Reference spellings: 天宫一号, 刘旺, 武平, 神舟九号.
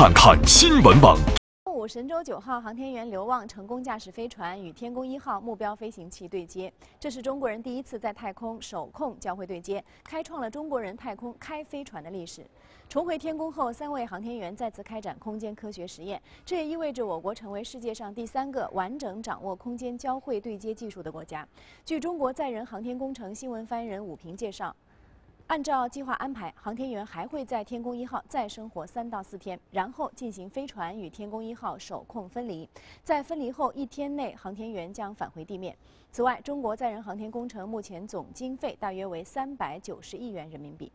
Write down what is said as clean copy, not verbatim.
看看新闻网。 神舟9号航天员刘旺成功驾驶飞船与天宫1号目标飞行器对接，这是中国人第一次在太空手控交会对接，开创了中国人太空开飞船的历史。重回天宫后，3位航天员再次开展空间科学实验，这也意味着我国成为世界上第3个完整掌握空间交会对接技术的国家。据中国载人航天工程新闻发言人武平介绍。 按照计划安排，航天员还会在天宫1号再生活3到4天，然后进行飞船与天宫1号手控分离。在分离后1天内，航天员将返回地面。此外，中国载人航天工程目前总经费大约为390亿元人民币。